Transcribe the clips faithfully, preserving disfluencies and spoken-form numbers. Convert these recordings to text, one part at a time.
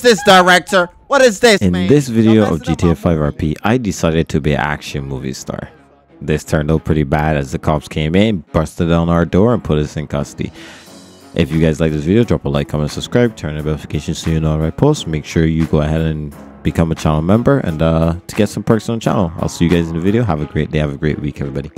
This director, what is this, man? In this video of G T A five R P, I decided to be an action movie star. This turned out pretty bad as the cops came in, busted down our door, and put us in custody. If you guys like this video, drop a like, comment, subscribe, turn on notifications so you know when I post. Make sure you go ahead and become a channel member and uh to get some perks on the channel. I'll see you guys in the video. Have a great day, have a great week, everybody.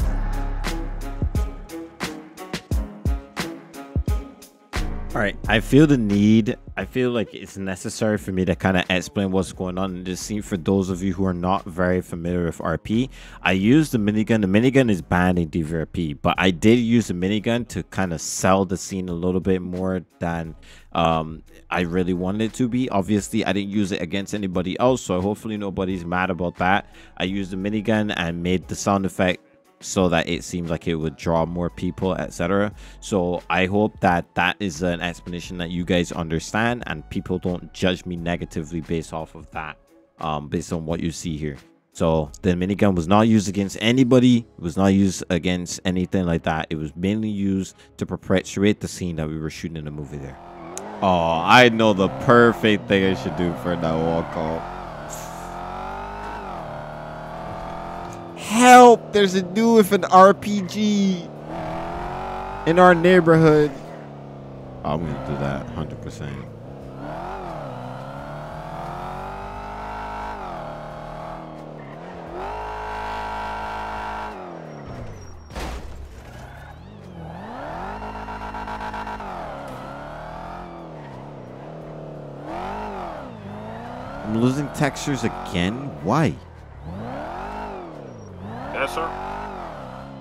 All right, I feel the need, I feel like it's necessary for me to kind of explain what's going on in this scene for those of you who are not very familiar with R P. I used the minigun. The minigun is banned in D V R P, but I did use the minigun to kind of sell the scene a little bit more than um, I really wanted it to be. Obviously, I didn't use it against anybody else, so hopefully nobody's mad about that. I used the minigun and made the sound effect so that it seems like it would draw more people, etc. So I hope that that is an explanation that you guys understand and people don't judge me negatively based off of that, um based on what you see here. So the minigun was not used against anybody, it was not used against anything like that. It was mainly used to perpetuate the scene that we were shooting in the movie there. Oh, I know the perfect thing I should do for that walk off. Help! There's a dude with an R P G in our neighborhood. I'm gonna do that one hundred percent. I'm losing textures again? Why? Yes, sir.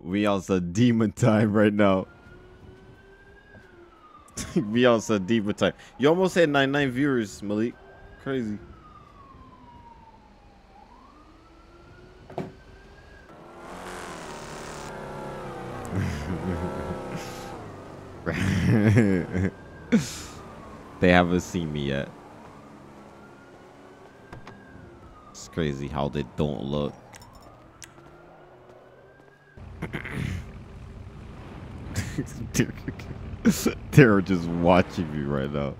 We also demon time right now. We also demon time. You almost had ninety-nine viewers, Malik. Crazy. They haven't seen me yet. It's crazy how they don't look. They're just watching me right now.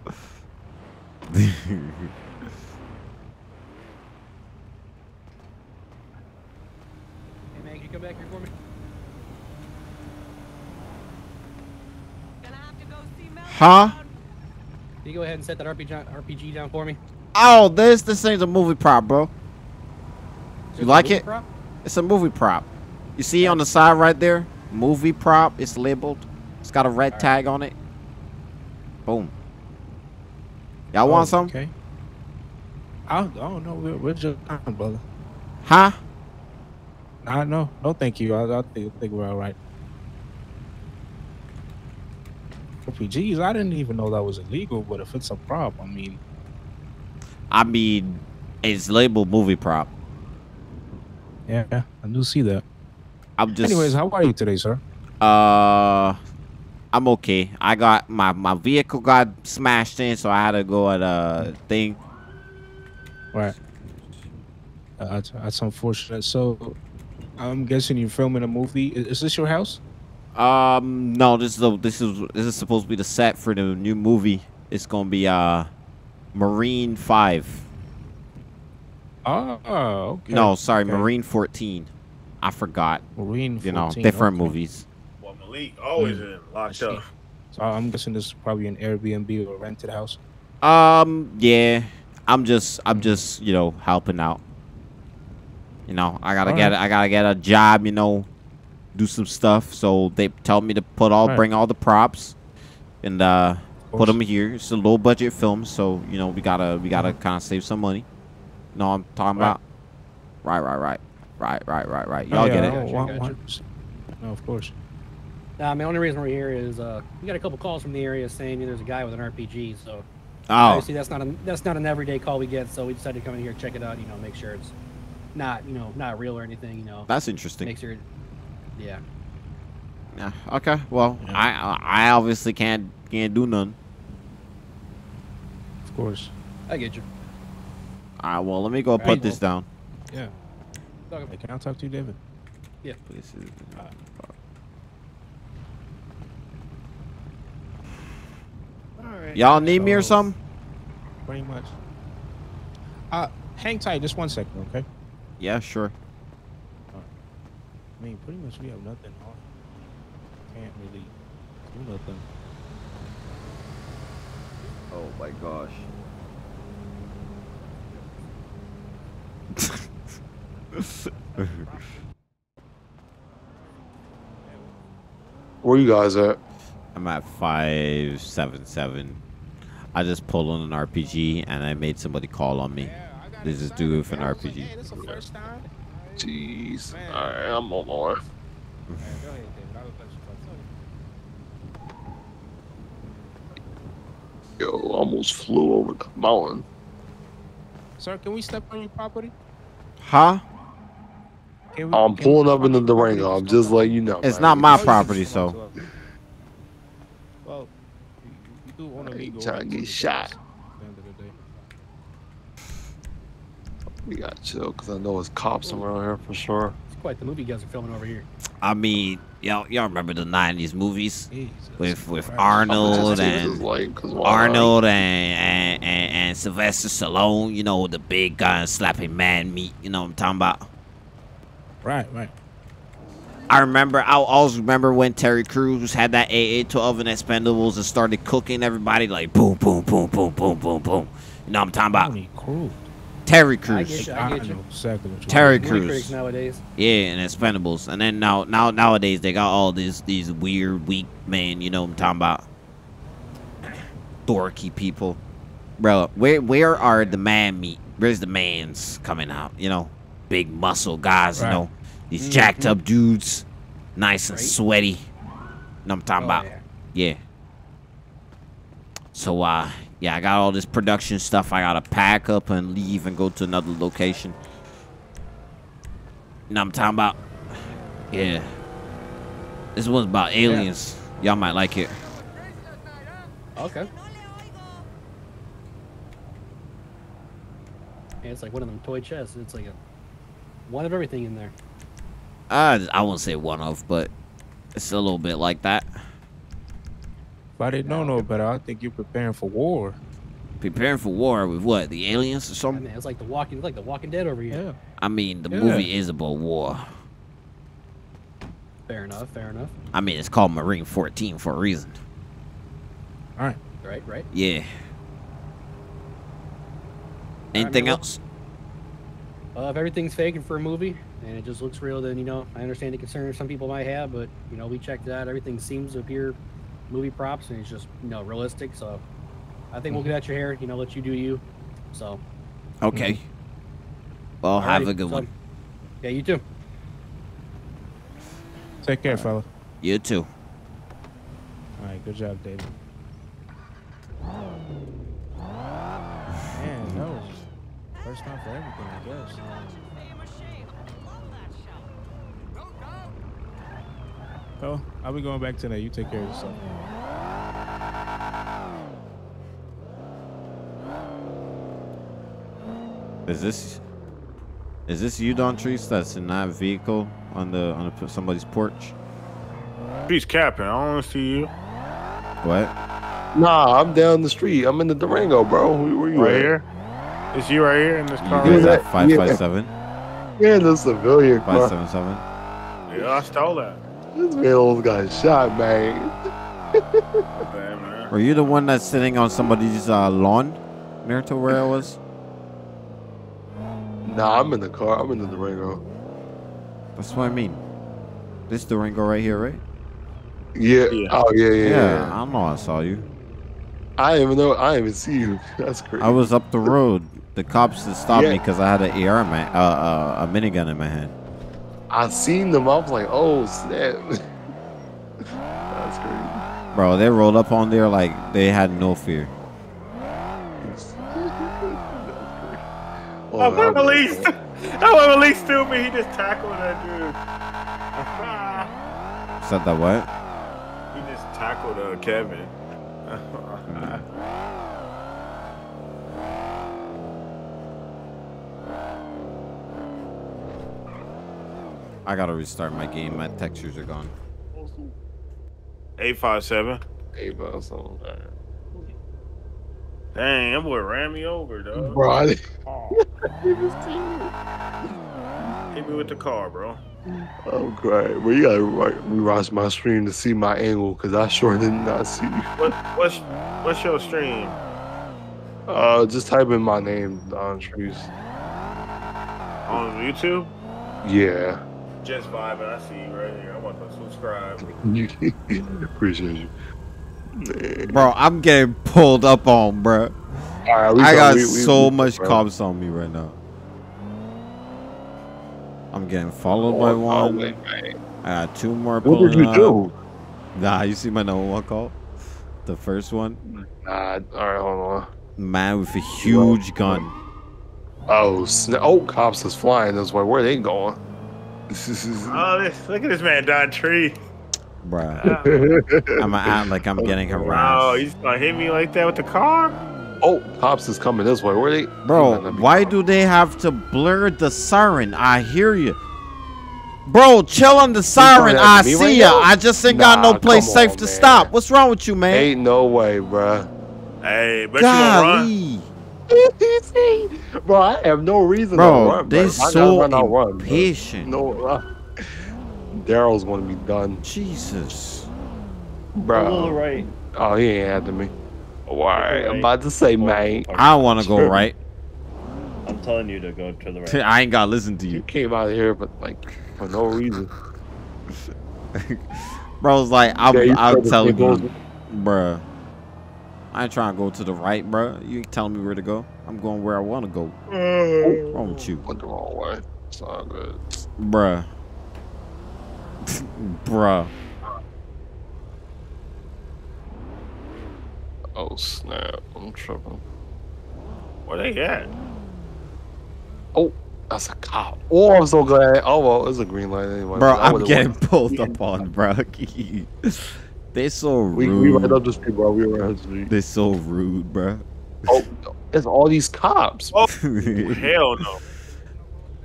Hey man, can you come back here for me? Gonna have to go see Mel. Huh? You go ahead and set that R P G down for me. Oh, this this thing's a movie prop, bro. You like it? Prop? It's a movie prop. You see yeah. On the side right there, movie prop. It's labeled. It's got a red All tag right. on it. Boom. Y'all oh, want some? Okay. I don't know. We're, we're just fine, brother. Huh? I know. No, thank you. I, I think, think we're all right. R P Gs, I didn't even know that was illegal, but if it's a prop, I mean... I mean, it's labeled movie prop. Yeah, I do see that. I'm just... Anyways, how are you today, sir? Uh, I'm okay. I got... My, my vehicle got smashed in, so I had to go at a thing. Right. Uh, that's, that's unfortunate. So, I'm guessing you're filming a movie. Is, is this your house? Um no, this is a, this is this is supposed to be the set for the new movie. It's gonna be uh Marine five. Oh, okay. No, sorry, okay. Marine fourteen. I forgot. Marine fourteen. You know, different okay. movies. Well, Malik always mm. in locked up. So I'm guessing this is probably an Airbnb or a rented house. Um yeah, I'm just I'm just you know helping out. You know, I gotta All get right. I gotta get a job. You know. Do some stuff, so they tell me to put all, all right. bring all the props, and uh, put them here. It's a low budget film, so you know we gotta we gotta kind of save some money. You know what I'm talking right. about? Right, right, right, right, right, right, right. Y'all oh, yeah, get it? Gotcha, gotcha. Gotcha. No, of course. Nah, I mean, the only reason we're here is uh, we got a couple calls from the area saying there's a guy with an R P G. So oh, obviously that's not a, that's not an everyday call we get, so we decided to come in here, check it out. You know, make sure it's not you know not real or anything. You know, that's interesting. Make sure. Yeah. Yeah. Okay. Well, yeah. I I obviously can't can't do none. Of course. I get you. All right. Well, let me go right. put this down. Yeah. Hey, can I talk to you, David? Yeah. Places. Uh, All right. Y'all need so, me or something? Pretty much. Uh, hang tight just one second, okay? Yeah, sure. All right. I mean, pretty much we have nothing on. Can't really do nothing. Oh my gosh. Where you guys at? I'm at five seven seven. I just pulled on an R P G and I made somebody call on me. This is due for an R P G. Jeez. Alright, I'm on my way. Yo, almost flew over the mountain. Sir, can we step on your property? Huh? We, I'm pulling up into the ring. I'm just letting you know. It's man. not my property, so. Well, you do want to try to get shot. We got chill because I know there's cops around here for sure. It's quite the movie guys are filming over here. I mean, y'all, y'all remember the nineties movies Jesus with with Christ. Arnold and like, Arnold and, and and and Sylvester Stallone. You know, the big gun slapping man meat. You know what I'm talking about? Right, right. I remember. I always remember when Terry Crews had that A A twelve and Expendables and started cooking everybody like boom, boom, boom, boom, boom, boom, boom. You know what I'm talking about? Terry Crews. I get you. I get you. Exactly what Terry Crews. Nowadays. Yeah, and Expendables. And then now, now, nowadays they got all these these weird, weak men. You know what I'm talking about? Dorky people, bro. Where where are the man meat? Where's the man's coming out? You know, big muscle guys. Right. You know. These mm-hmm. jacked up dudes, nice and right. sweaty. You know what I'm talking oh, about? Yeah. yeah. So, uh, yeah, I got all this production stuff. I got to pack up and leave and go to another location. You know what I'm talking about? Yeah. This one's about aliens. Yeah. Y'all might like it. Okay. Yeah, it's like one of them toy chests. It's like a one of everything in there. Uh, I won't say one off, but it's a little bit like that. If I didn't know no better, I think you're preparing for war. Preparing for war with what? The aliens or something? I mean, it's like the Walking, like the Walking Dead over here. Yeah. I mean, the yeah. movie is about war. Fair enough. Fair enough. I mean, it's called Marine fourteen for a reason. All right. Right. Right. Yeah. Anything I mean, else? Uh, if everything's faking for a movie and it just looks real, then, you know, I understand the concern some people might have, but, you know, we checked it out. Everything seems to appear movie props and it's just, you know, realistic. So I think we'll get out your hair, you know, let you do you. So. Okay. Mm-hmm. Well, all have right. a good so, one. Yeah, you too. Take care, fella. You too. All right. Good job, David. Man, no. First time for everything, I guess. Oh, I'll be going back tonight. You take care of yourself. Is this is this you, Don Truce, that's in that vehicle on the on a, somebody's porch? He's capping. I don't see you. What? Nah, I'm down the street. I'm in the Durango, bro. Where you right at? Here? Is you right here in this car? Is that five yeah. five seven? Yeah, that's a civilian car. Five seven seven. Yeah, I stole that. This man almost got shot, man. Damn, man. Were you the one that's sitting on somebody's uh, lawn, near to where I was? Nah, I'm in the car. I'm in the Durango. That's what I mean. This Durango right here, right? Yeah. yeah. Oh yeah, yeah, yeah. Yeah. I know. I saw you. I didn't even know. I didn't even see you. That's crazy. I was up the road. The cops had stopped yeah. me because I had an A R, in my, uh, uh, a minigun in my hand. I seen them. I was like, oh, snap. That's crazy. Bro, they rolled up on there like they had no fear. That's crazy. Oh, I went released. I went released to me. He just tackled that dude. Said that what? He just tackled uh, Kevin. I gotta restart my game. My textures are gone. eight five seven. eight five seven. Dang, that boy ran me over, dog. Bro, oh. Hit me with the car, bro. Oh, great. Well, you gotta rewatch my stream to see my angle, because I sure did not see you. What, what's, what's your stream? Uh, just type in my name, Don Truce. On YouTube? Yeah. Just vibing. I see you right here. I want to subscribe. Appreciate you. Man. Bro, I'm getting pulled up on, bro. Right, I got we, we, so we, we, much bro. cops on me right now. I'm getting followed oh, by one. Oh, I got two more. What did you up. do? Nah, you see my number one call? The first one? Nah, alright, hold on. Man with a huge gun. Oh, sn oh, cops is flying. That's why, where are they going? Oh, this, look at this man, Don Tree. Bruh, I'm gonna act like I'm getting harassed. Oh, he's gonna hit me like that with the car? Oh, cops is coming this way. Where are they? Bro, why do they have to blur the siren? I hear you. Bro, chill on the siren. I see ya. I just ain't got no place safe to stop. What's wrong with you, man? Ain't no way, bruh. Hey, but you gonna run. Bro, I have no reason to run. Bro, they so impatient. No, uh, Daryl's gonna be done. Jesus, bro. Right. Oh, he ain't after me. All right, I'm about to say, mate. I want to go right. I'm telling you to go to the right. I ain't gotta listen to you. You came out of here, but like for no reason. Bro's like, I'm, yeah, I'm telling you, bro. I ain't trying to go to the right, bro. You ain't telling me where to go. I'm going where I want to go. Mm. What's wrong with you? Went the wrong way. It's all good, bro. Bruh. Oh snap, I'm tripping. Where they at? Oh, that's a cop. Oh, I'm so glad. Oh well, it's a green light anyway. Bro, I'm getting went. pulled up on, bro. They so rude. We, we right up the street, bro. We were right up the street. They so rude, bro. Oh, it's all these cops. Oh, hell no.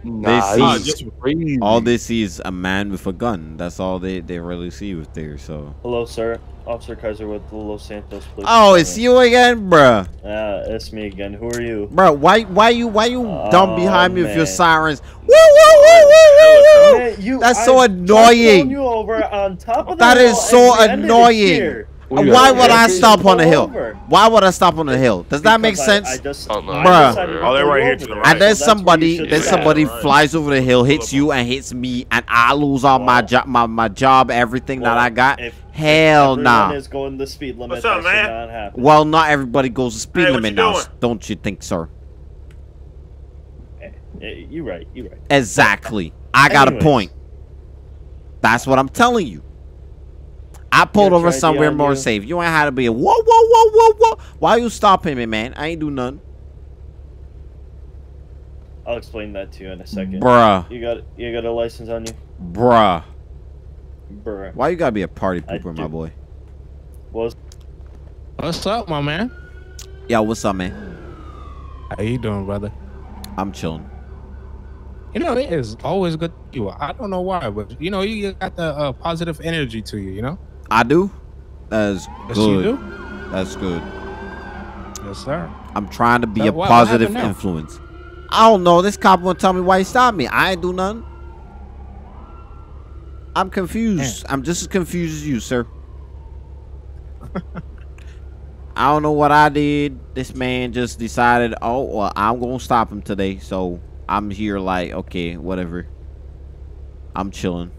Nah, they see, crazy. All they see is a man with a gun. That's all they, they really see with there. So hello, sir. Officer Kaiser with the Los Santos Police. Oh, it's you again, bruh. Yeah, it's me again. Who are you, bro? Why why you why you oh, dumb behind man. me with your sirens? Woo, woo, woo, woo, woo, woo. You, That's I so annoying. You over on top of the that is so annoying. Why would I stop on the hill? Why would I stop on the hill? Does that make sense? Bruh. And then somebody then somebody flies over the hill, hits you and hits me, and I lose all my job my, my job, everything that I got. Hell nah. Everyone is going the speed limit. What's up, man? Well, not everybody goes the speed limit now, don't you think, sir? You're right, you're right. Exactly. I got a point. That's what I'm telling you. I pulled over somewhere more you. safe. You ain't had to be a whoa, whoa, whoa, whoa, whoa. Why you stopping me, man? I ain't do nothing. I'll explain that to you in a second. Bruh. You got you got a license on you? Bruh. Bruh. Why you gotta be a party pooper, my boy? What's, what's up, my man? Yo, what's up, man? How you doing, brother? I'm chilling. You know, it is always good. You, I don't know why, but you know, you got the uh, positive energy to you. You know. I do. That's yes, good. You do? That's good. Yes, sir. I'm trying to be so, a what, positive what influence. I don't know. This cop won't tell me why he stopped me. I ain't do nothing. I'm confused. Man. I'm just as confused as you, sir. I don't know what I did. This man just decided, oh, well, I'm gonna stop him today. So I'm here, like, okay, whatever. I'm chilling.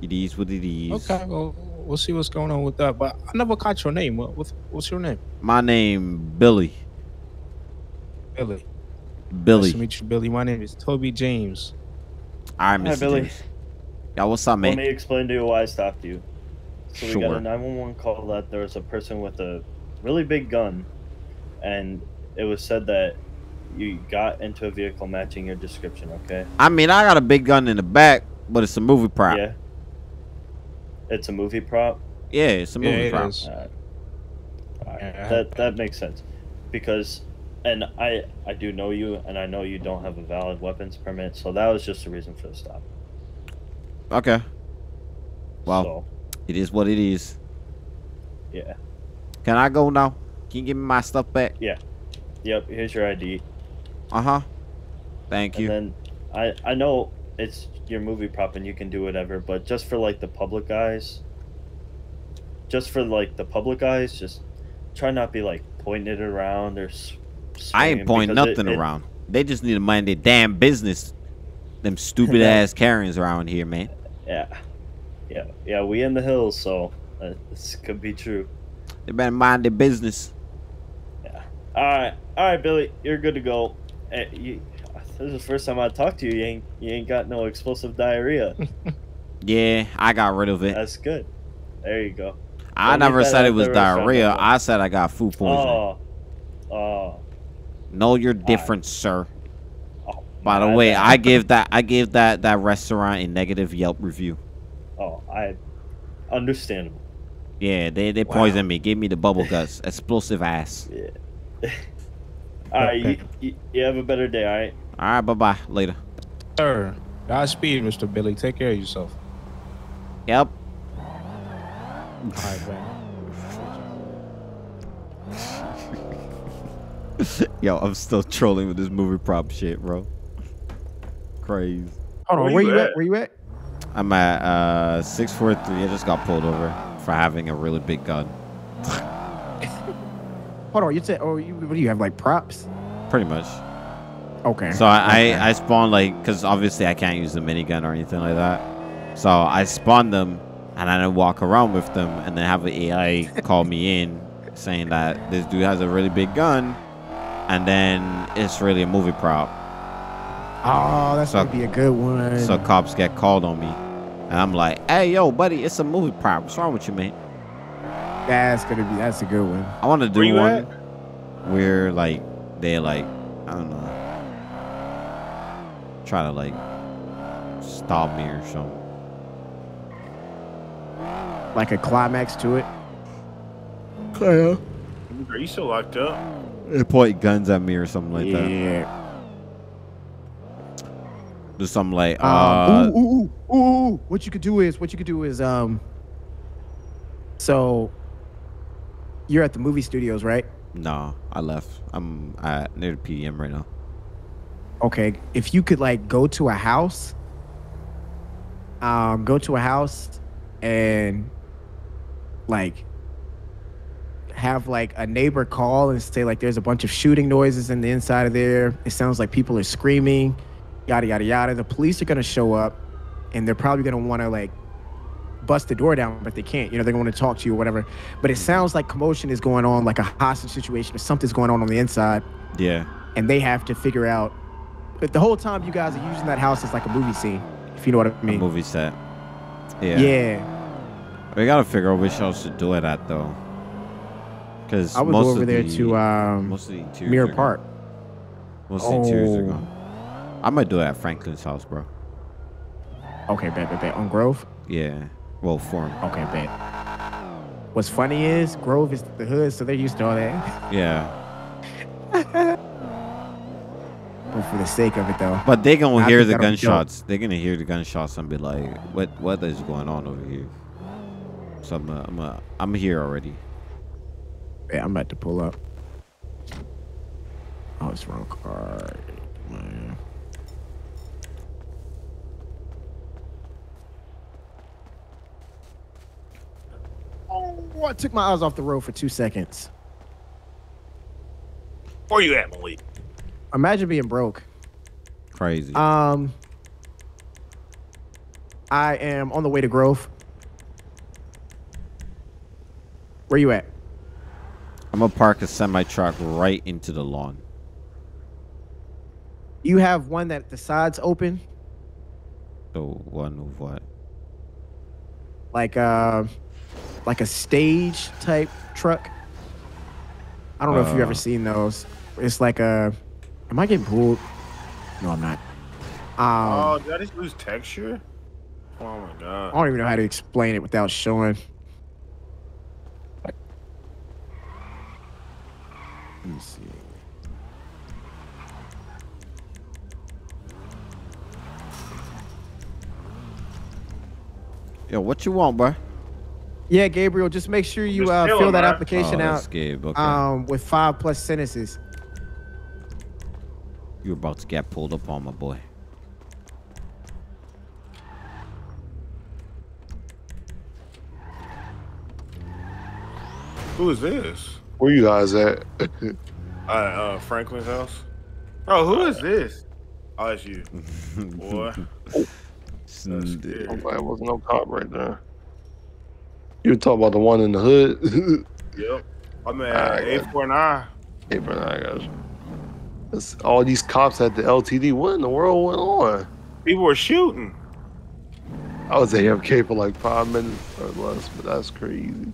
It is what it is. Okay, well, we'll see what's going on with that. But I never caught your name. What, what's, what's your name? My name, Billy. Billy. Billy. Nice to meet you, Billy. My name is Toby James. All right, Mister Hi, Billy. James. Yeah, what's up, man? Let me explain to you why I stopped you. So sure. We got a nine one one call that there was a person with a really big gun, and it was said that you got into a vehicle matching your description, okay? I mean, I got a big gun in the back, but it's a movie prop. Yeah. It's a movie prop? Yeah, it's a movie yeah, prop. All right. All right. Yeah. That that makes sense. Because, and I, I do know you, and I know you don't have a valid weapons permit, so that was just the reason for the stop. Okay. Well, so, it is what it is. Yeah. Can I go now? Can you give me my stuff back? Yeah. Yep. Here's your I D. Uh huh. Thank you. And then I I know it's your movie prop and you can do whatever, but just for like the public eyes, just for like the public eyes, just try not be like pointing it around or. I ain't pointing nothing it, it, around. They just need to mind their damn business. Them stupid ass Karens around here, man. Yeah, yeah, yeah. We in the hills, so uh, this could be true. They better mind their business. Yeah. All right, all right, Billy, you're good to go. Hey, you, this is the first time I talked to you. You ain't, you ain't got no explosive diarrhea. Yeah, I got rid of it. That's good. There you go. I Don't never said it was diarrhea. I said I got food poisoning. Oh. Oh. Know your difference, sir. Oh, by the way, I give that I give that that restaurant a negative Yelp review. Oh, I understandable. Yeah, they they wow. poisoned me. Gave me the bubble guts, explosive ass. Yeah. All right, okay. you, you, you have a better day. All right. All right. Bye bye. Later. Sir, Godspeed, Mister Billy. Take care of yourself. Yep. All right, man. Yo, I'm still trolling with this movie prop shit, bro. Crazy. Hold on, where, where you at? at? Where you at? I'm at uh six four three. I just got pulled over for having a really big gun. Hold on, you said, oh, you, what do you have, like props? Pretty much. Okay. So I, okay. I, I spawned like, because obviously I can't use the minigun or anything like that. So I spawned them and I didn't walk around with them and then have an A I call me in saying that this dude has a really big gun. And then it's really a movie prop. Oh, that's so, gonna be a good one. So cops get called on me, and I'm like, "Hey, yo, buddy, it's a movie prop. What's wrong with you, man?" That's gonna be. That's a good one. I want to do Where one at? where like they like I don't know, try to like stop me or something. Like a climax to it. Claire, are you still locked up? They point guns at me or something like yeah. that. Yeah. Do something like uh. Um, ooh, ooh, ooh, ooh, ooh. What you could do is what you could do is um. So. You're at the movie studios, right? No, I left. I'm at near the P D M right now. Okay, if you could like go to a house. Um, go to a house, and. Like. Have like a neighbor call and say like there's a bunch of shooting noises in the inside of there. It sounds like people are screaming, yada yada yada. The police are gonna show up, and they're probably gonna want to like bust the door down, but they can't. You know, they're gonna want to talk to you or whatever. But it sounds like commotion is going on, like a hostage situation or something's going on on the inside. Yeah. And they have to figure out. But the whole time you guys are using that house is like a movie scene, if you know what I mean. A movie set. Yeah. Yeah. We gotta figure out which house to do it at though. Cause I would go over there the, to um, most of the Mirror Park. Most of the interiors are gone. I might do it at Franklin's house, bro. Okay, bet, bet, bet. On Grove? Yeah. Well, for him. Okay, bet. What's funny is Grove is the hood, so they're used to all that. Yeah. But for the sake of it, though. But they're going to hear the gunshots. They're going to hear the gunshots and be like, what what is going on over here? So I'm, uh, I'm, uh, I'm here already. Yeah, I'm about to pull up. Oh, it's wrong card. Man. Oh, I took my eyes off the road for two seconds. Where you at, Malik? Imagine being broke. Crazy. Um, I am on the way to Grove. Where you at? I'm gonna park a semi-truck right into the lawn. You have one that the side's open? The one of what? Like uh like a stage type truck. I don't uh, know if you've ever seen those. It's like a am I getting pulled? No, I'm not. Um, oh, did I just lose texture? Oh my god. I don't even know how to explain it without showing. Let me see. Yo, what you want, bro? Yeah, Gabriel, just make sure you uh, fill him, that bro. application oh, out okay. um, with five plus sentences. You're about to get pulled up on, my boy. Who is this? Where you guys at? uh, uh, Franklin's house. Bro, who is this? Oh, it's you, boy. I'm glad it wasn't no cop right there. You talking about the one in the hood? Yep. I mean, eight four nine. eight four nine, guys. It's all these cops at the L T D. What in the world went on? People were shooting. I was A F K for like five minutes or less, but that's crazy.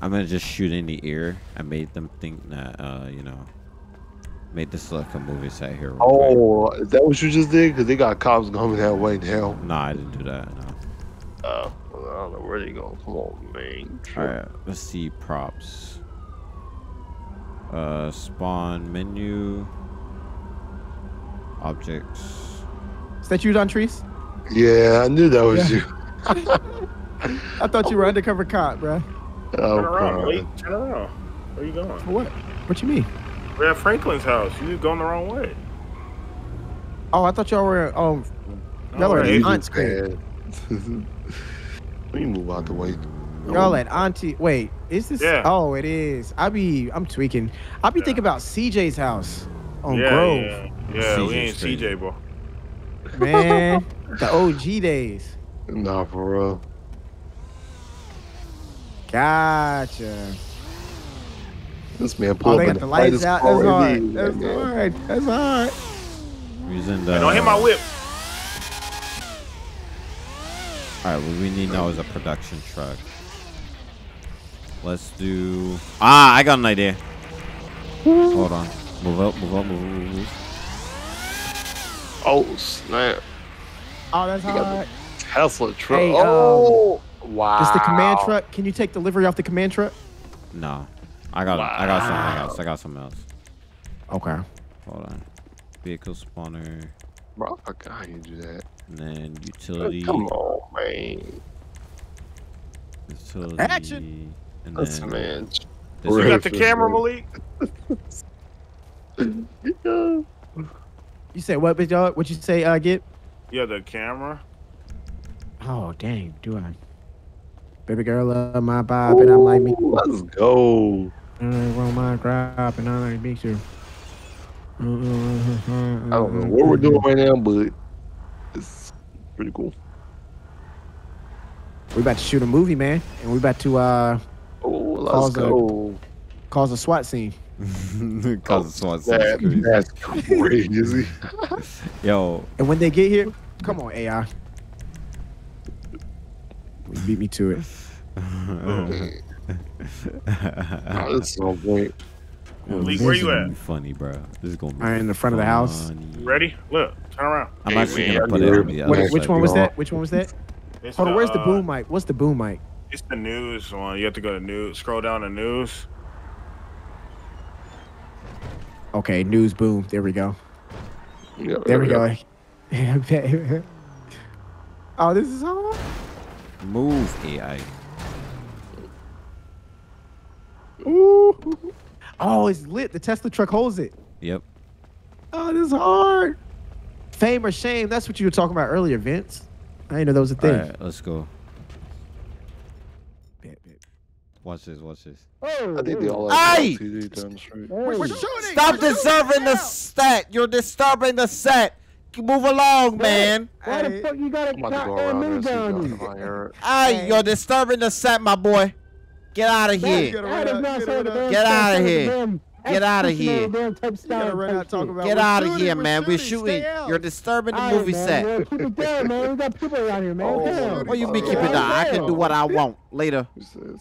I'm gonna just shoot in the ear. I made them think that, uh, you know, made this look a movie set here. Right? Oh, is that what you just did? Because they got cops coming that way now. No, nah, I didn't do that. No. Uh, I don't know where they going. Come on, man. All right, let's see props. Uh, spawn menu. Objects. Is that you, Don Truce? Yeah, I knew that was yeah. you. I thought you were undercover cop, bro. Oh, turn around, wait, turn around. Where are you going? What? What you mean? We're at Franklin's house. You going the wrong way. Oh, I thought y'all were um y'all were at Aunt's crib. Let me move out the way. Y'all at Auntie wait, is this yeah. oh it is. I be I'm tweaking. I be yeah. thinking about C J's house on yeah, Grove. Yeah, yeah. yeah we ain't Street. C J, bro. Man, the O G days. Nah, for real. Gotcha. This man pulled oh, up in the lightest out. That's hard. That's yeah. hard. That's hard. Reason that, hey, don't hit my whip. All right, what we need now is a production truck. Let's do. Ah, I got an idea. Hold on. Move up. Move up. Move, move, move. Oh snap! Oh, that's hard. Tesla truck. Hey, oh. Um, Wow. Is the command truck? Can you take the livery off the command truck? No, I got wow. I got something else. I got something else. Okay. Hold on. Vehicle spawner. Bro, I can't do that. And then utility. Come on, man. Utility. Action. And that's then, man. You got the camera, Malik. You said what, big dog? What you say? Uh, get. Yeah, the camera. Oh dang, do I? Baby girl, love my vibe, and I like me. Let's go. I want my crop, and I like me too. I don't know what we're doing right now, but it's pretty cool. We're about to shoot a movie, man, and we're about to uh, oh, let's cause, go. A, cause a SWAT scene. Cause a SWAT scene. That's crazy. Yo. And when they get here, come on, A I. You beat me to it. Oh, that's so great. Yo, Lee, where you at? Funny, bro. This is gonna be. I'm in the front funny. of the house. Ready? Look, turn around. I'm hey, actually man, gonna put it on the Wait, which one was that? Which one was that? It's Hold on. Where's the boom mic? What's the boom mic? It's the news one. You have to go to news. Scroll down to news. Okay, news boom. There we go. Yeah, there we go. go. Oh, this is all. Move A I. Ooh. Oh, it's lit. The Tesla truck holds it. Yep. Oh, this is hard. Fame or shame? That's what you were talking about earlier, Vince. I didn't know that was a thing. All right, let's go. Watch this. Watch this. Oh, I think they all like T V times straight. We're, we're shooting. Stop we're disturbing the set. You're disturbing the set. Move along, man. Why the fuck you got a cop and minigun? Hey, you're disturbing the set, my boy. Get out of here. Get out of here. Get out of here. Get out of here, man. We're shooting. You're disturbing the movie set. Keep it down, man. We got people around here, man. What you mean keep it down? I can do what I want later. We're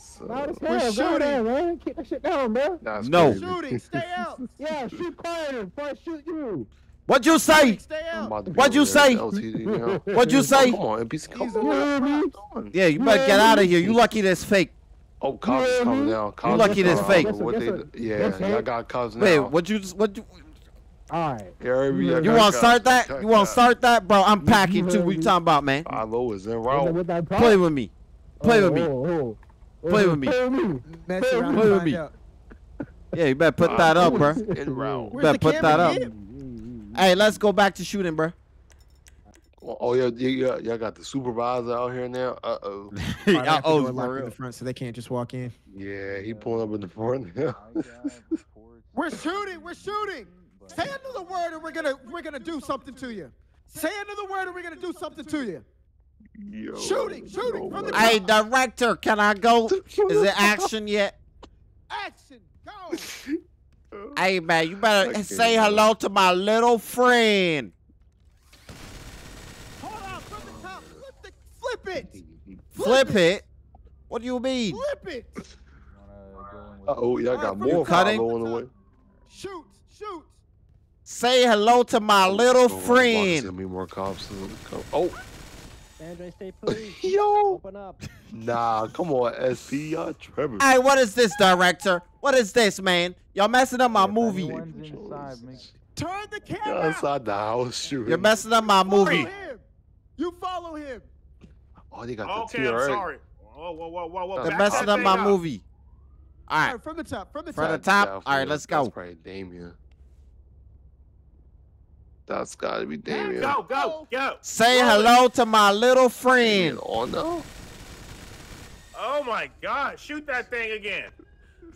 shooting, man. Keep that shit down, man. No. Shooting. Stay out. Yeah, shoot quieter before I shoot you. What'd you say? What'd you say? What'd you say? Come on, N P C, come on. Yeah, you better get out of here. You lucky that's fake. Oh, cops is coming now. You lucky that's fake. Yeah, I got cops now. Wait, what'd you? What? Alright. You want to start that? You want to start that? Bro, I'm packing too. What you talking about, man? Hello, is that wrong? Play with me. Play with me. Play with me. Play with me. Yeah, you better put that up, bro. You better put that up. Hey, let's go back to shooting, bro. Oh, yeah, yeah, y'all got the supervisor out here now. Uh oh. Uh oh, locked in the front, so they can't just walk in. Yeah, he pulled up in the front now. We're shooting. We're shooting. Say another word, and we're gonna we're gonna do something to you. Say another word, and we're gonna do something to you. Yo, shooting, shooting. From the top. Hey, director, can I go? Is it action yet? Action, go. Hey, man, you better say hello to my little friend. Hold on, from the top, flip, the, flip it. Flip, flip it. it. What do you mean? Flip it. Uh oh, y'all got more cutting on the way. Shoot, shoot. Say hello to my little oh, friend. Send me more cops. Oh. Andre, stay please. Yo. Open up. Nah, come on, S P. Y'all tripping. Hey, what is this, director? What is this, man? Y'all messing up my yeah, movie. Inside, turn the camera. Outside the house shooting. You're messing up my you movie. Him. You follow him. Oh, they got okay, the T R A. Okay, sorry. Whoa, whoa, whoa, whoa, whoa. They're back messing up my up. movie. All right. All right, from the top. From the top. From the top. Yeah, all right, let's go. That's probably Damien. That's gotta be Damien. Go, go, go. Say go. hello to my little friend. Oh no. Oh my God. Shoot that thing again.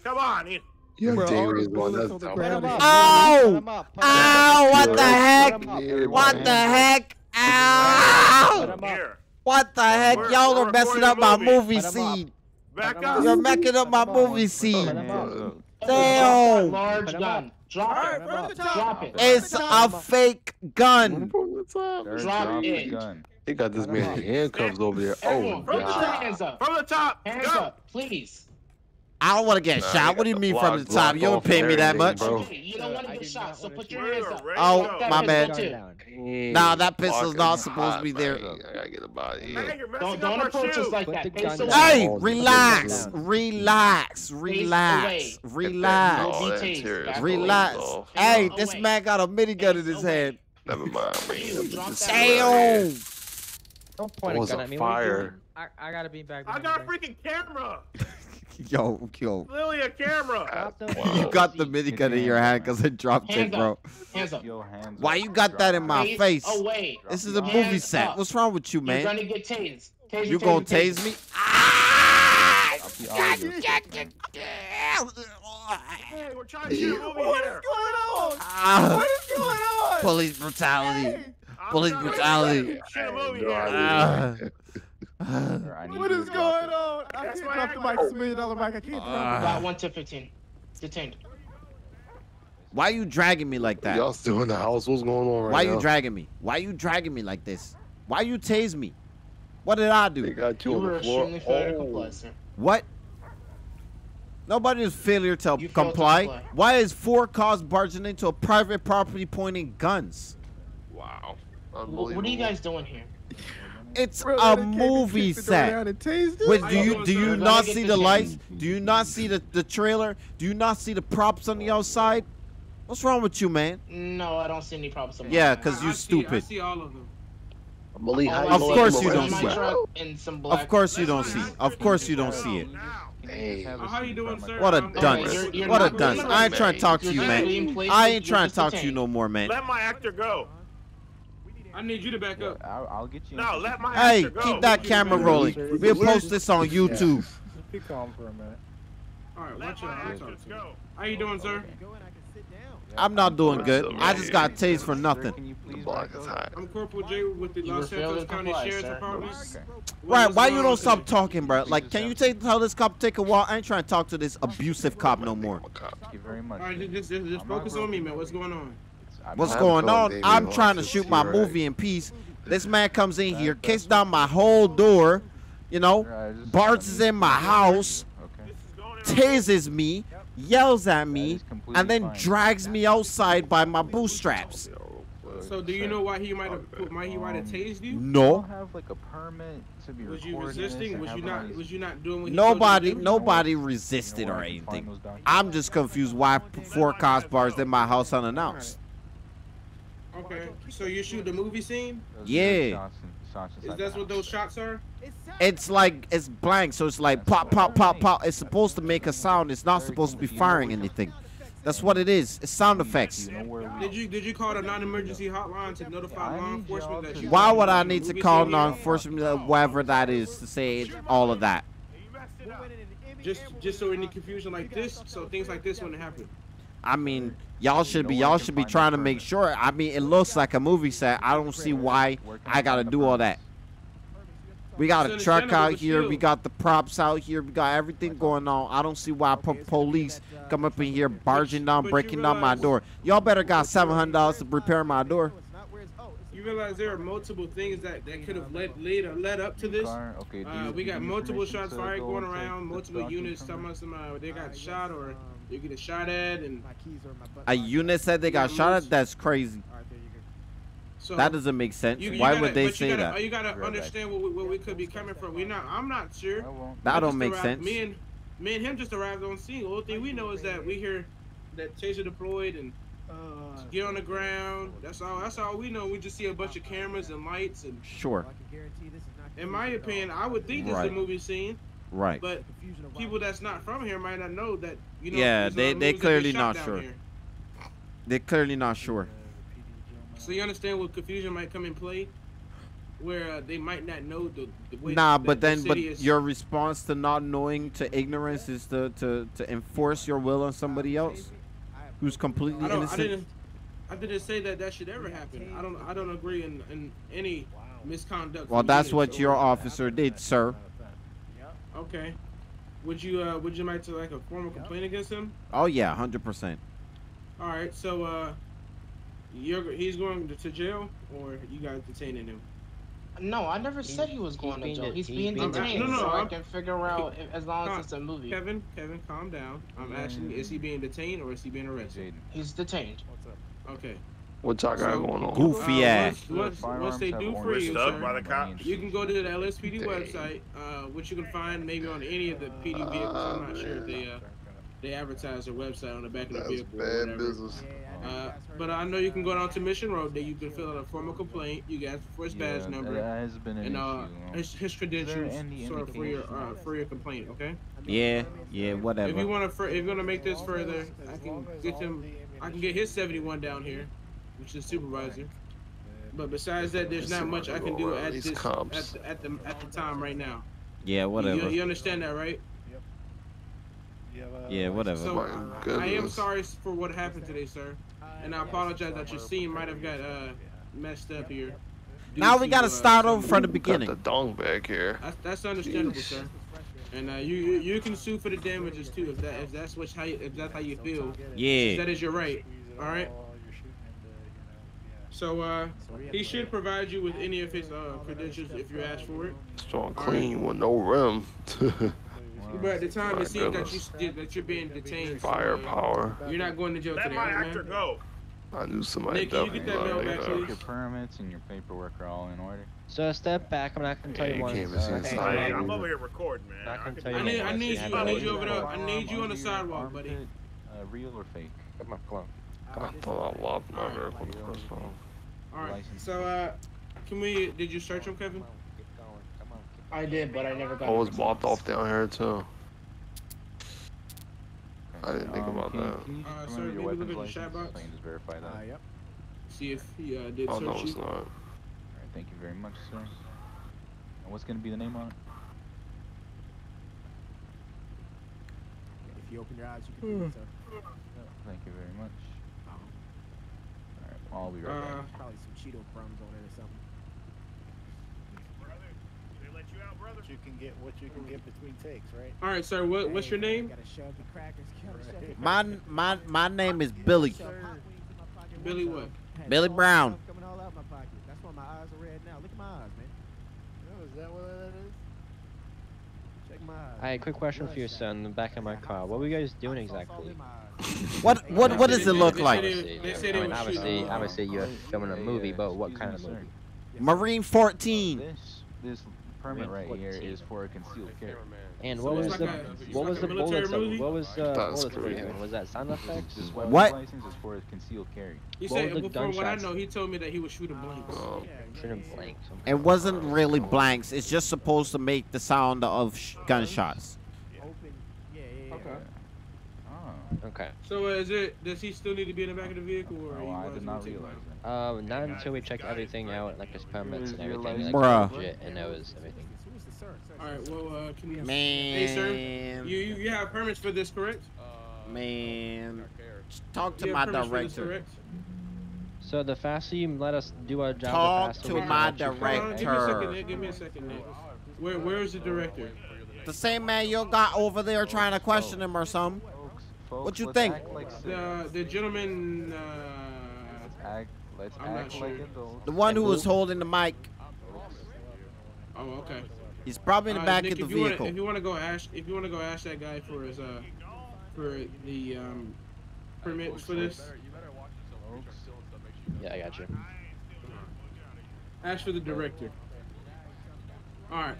Come on. Yeah, bro, Damien's going. That's top. Oh! Oh, oh, what the heck? What the heck? Ow! What the heck? Y'all are messing up my movie scene. Back up. You're messing up my movie scene. Damn. Large gun. Drop it. Right, drop it. It's a fake gun. Drop it. Gun. They got this man handcuffs over there. Oh, from God. The top. Hands up. From the top. Hands go. up, please. I don't want to get nah, shot. What do you mean from the top? You don't pay me that much. Bro. You don't want to get shot, so put your hands up. Oh, my bad. Hey, nah, that pistol's not supposed to be there. I gotta get about here. Don't, don't approach us like that. Hey, relax, relax, relax, relax, relax. Hey, this man got a minigun in his hand. Never mind. Damn. Don't point a gun at me. Fire. I gotta be back. I got a freaking camera. Yo, yo. Lilia, camera. You got the minigun in your hand because it dropped hands it, bro. Up. Hands up. Why you got that in my face? Oh, wait. This is a hands movie set. Up. What's wrong with you, man? You're gonna get tased. Tase, you tase, gonna tase, tase me? Ah! God, God, God, God. Hey, we're trying to shoot over what here. What is going on? Uh, what is going on? Police brutality. Hey, police brutality. Shoot movie here. Uh, what is going on? I can't drop the mic. It's a million dollar mic. I can't drop uh, Got one to fifteen. Detained. Why are you dragging me like that? Y'all still in the house? What's going on right Why now? Why you dragging me? Why you dragging me like this? Why you tase me? What did I do? They got you, you on were the floor. Oh. What? Nobody is failure to comply. to comply. Why is four cars barging into a private property pointing guns? Wow. Unbelievable. What are you guys doing here? It's Bro, a movie set. Wait, do you do you not see the lights? Do you not see the the trailer? Do you not see the props on the outside? What's wrong with you, man? No, I don't see any props on the Yeah, because you stupid. I see all of them. Of course you don't see it. Of course you don't see it. Of course you don't see it. Hey. How you doing, sir? What a dunce. You're, you're what a dunce. I ain't trying to talk to you, man. I ain't trying to talk to you no more, man. Let my actor go. I need you to back up. I'll, I'll get you. No, let my hey, keep go. that camera rolling. We'll post this on YouTube. Be calm for a minute. All right, watch your eyes. Go. How you doing, sir? I'm not doing good. I just got tased for nothing. I'm Corporal J with the Los Angeles County Sheriff's Department. Right, why you don't stop talking, bro? Like, can you take tell this cop take a walk? I ain't trying to talk to this abusive cop no more. Thank you very much. All right, just, just, just focus on me, man. What's going on? What's going on? I'm trying to shoot my movie in peace. This man comes in here, kicks down my whole door, you know, barges in my house, tases me, yells at me, and then drags me outside by my bootstraps. So do you know why he might have why he might have tased you? No. Was you resisting? Was you not? Was you not doing what he Nobody, nobody resisted or anything. I'm just confused why four cop bars in my house unannounced. Okay, so you shoot the movie scene? Yeah. Is that what those shots are? It's like, it's blank, so it's like pop, pop, pop, pop. It's supposed to make a sound. It's not supposed to be firing anything. That's what it is. It's sound effects. Did you did you call the non-emergency hotline to notify law enforcement that you... Why would I need to call law enforcement, whatever that is, to say all of that? Just just so any confusion like this, so things like this wouldn't happen. I mean, y'all should be y'all should be trying to make sure. I mean, it looks like a movie set. I don't see why I gotta do all that. We got a truck out here. We got the props out here. We got everything going on. I don't see why police come up in here, barging down, breaking down my door. Y'all better got seven hundred dollars to repair my door. You realize there are multiple things that, that could have led, led, led up to this. Uh, we got multiple shots fired going around, multiple units. Some of them, uh, they got shot or they get shot at. And a unit said they got shot at? That's crazy. So that doesn't make sense. You, you Why gotta, would they say gotta, that? You gotta understand where we, where we could be coming from. We not. I'm not sure. That don't make arrived, sense. Me and me and him just arrived on scene. The only thing we know is that we hear that taser deployed and uh, get on the ground. That's all. That's all we know. We just see a bunch of cameras and lights and. Sure. In my opinion, I would think this right. is a movie scene. Right. But people that's not from here might not know that. You know, yeah, they they clearly not sure. Here. They're clearly not sure. So you understand where confusion might come in play, where uh, they might not know the, the way. Nah, but then, the but is. Your response to not knowing, to ignorance, is to to to enforce your will on somebody else, who's completely I don't, innocent. I didn't, I didn't say that that should ever happen. I don't, I don't agree in, in any misconduct. Well, that's what your officer did, sir. Okay, would you uh, would you like to like a formal complaint against him? Oh yeah, one hundred percent. All right, so. Uh, You're, he's going to jail, or you guys detaining him? No, I never said he was going to jail. He's being detained, no, no, so I'm, I can figure out if, as long as it's a movie. Kevin, Kevin, calm down. I'm asking, is he being detained or is he being arrested? He's detained. What's up? Okay. What's I got so, going on? Goofy uh, ass. Once, once, once they do free you, sir, you can go to the L S P D Dang. website, uh, which you can find maybe on any of the P D vehicles. Uh, I'm not sure if they uh, they advertise their website on the back of the vehicle. That's bad business. Uh, but I know you can go down to Mission Road. There you can fill out a formal complaint. You got for his badge yeah, number has been an and uh, his, his credentials sort of for your uh, for your complaint. Okay. Yeah. Yeah. Whatever. If you want to, if you're gonna make this further, I can get him. I can get his seventy-one down here, which is supervisor. But besides that, there's not much I can do at this at the, at the at the time right now. Yeah. Whatever. You, you understand that, right? Yeah, whatever. So, uh, I am sorry for what happened today, sir. And I apologize that your scene might have got uh, messed up here. Now we got to uh, start over from the beginning. Got the dong back here. That's, that's understandable, Jeez. sir. And uh, you you can sue for the damages too if that if that's what how you, if that's how you feel. Yeah. That is your right. All right. So uh, he should provide you with any of his uh, credentials if you ask for it. Strong, clean, with no rim. But at the time My it seems that, you, that you're being detained. Firepower. So, uh, you're not going to jail Let today, my right, actor man? go. I knew somebody Nick, definitely you get that back, Your permits and your paperwork are all in order. So step back. I'm not going to yeah, tell you what. Uh, hey, hey, I'm over here recording, man. I, can I, tell you I, need, I need you. I need you over there. I need you on the sidewalk, buddy. Uh, real or fake? Come on, come on. Come on, pull out lock my vehicle first of all. All right. So, uh, can we? Did you search him, Kevin? I did, but I never got. I was bopped off down here too. I didn't think um, about can, that. Can you just uh, sir, your maybe look at the chat box. I can just verify that. Uh, yep. See if he uh, did oh, search you. Oh no, it's not. All right, thank you very much, sir. And what's gonna be the name on it? If you open your eyes, you can. So. Thank you very much. All right, well, I'll be right uh, back. Probably some Cheeto crumbs on it or something. You can get what you can get between takes, right? All right, sir. What, what's your name? My my my name is Billy. Billy what? Billy Brown. That's why my eyes are red now. Look at my eyes, man. Is that what that is? Check my eyes. All right, quick question for you, son. In the back of my car. What were you guys doing exactly? What what what does it look like? I mean, obviously, obviously you're filming a movie, but what kind of movie? Marine fourteen. This this. permit right here is for a concealed carry. And what was the what was the bullets? What was the bullets for you? Was that sound effects? What? License is for a concealed carry. You said from what I know, he told me that he was shooting blanks. Shooting blanks. It wasn't really blanks. It's just supposed to make the sound of sh gunshots. Okay. Oh. Okay. So uh, is it? Does he still need to be in the back of the vehicle, or? Oh, I did not realize it. Um, not until we checked everything out, like his permits and everything, like Bruh. legit, and that was everything. All right. Well, uh, can we? Have... Man. Hey, sir. You you have permits for this, correct? Man. Talk to my director. Correct? So the faster you let us do our job, Talk the faster we can. Talk to my director. Come on, give me a second, Nick. Give me a second, Nick. Where where is the director? The same man you got over there trying to question him or something. Folks, folks, what you think? Like the, the gentleman... Uh, let's act, let's I'm act not sure. Like the one who was holding the mic. Oh, okay. He's probably in the uh, back Nick, of the if you vehicle. Wanna, if you want to go ask, if you want to go ask that guy for his uh, for the um, permits for this. Yeah, I got you. Ask for the director. All right.